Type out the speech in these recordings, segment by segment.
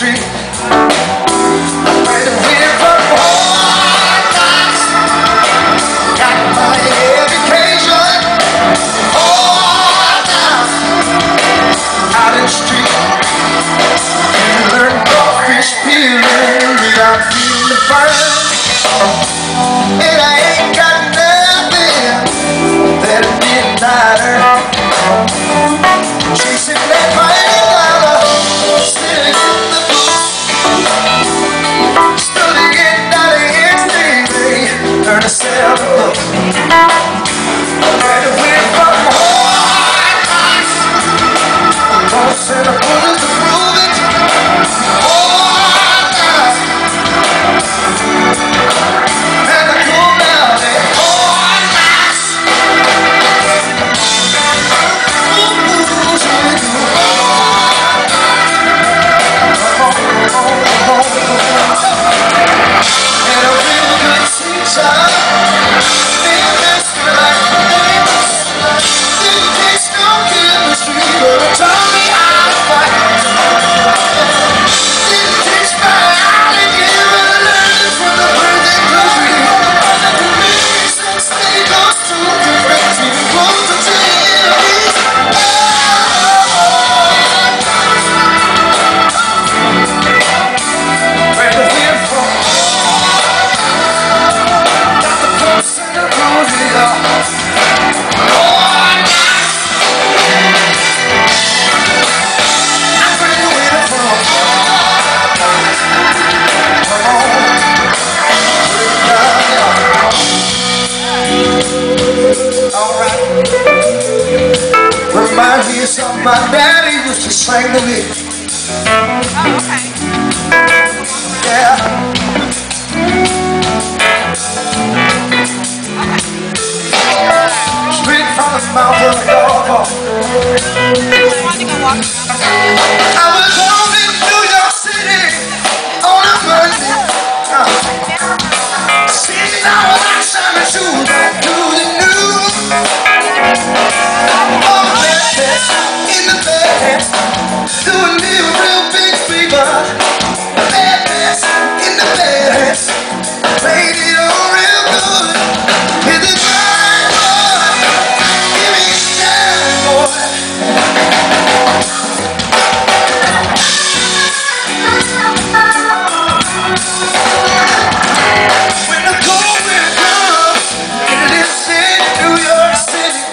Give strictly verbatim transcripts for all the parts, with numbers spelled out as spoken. street. Reminds me of something my daddy used to sing to me. Oh, okay. Yeah. Okay. Straight from his mouth of the door. I was home in New York City on a Monday. Uh, Six hours outside my shoes, I do the news. Oh, in the bed, doing me a real big fever. Badness in the bed, played it all real good. Hit the drive, boy, give me a time, boy. When the cold wind comes, and it is in New York City.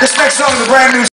This next song is a brand new song.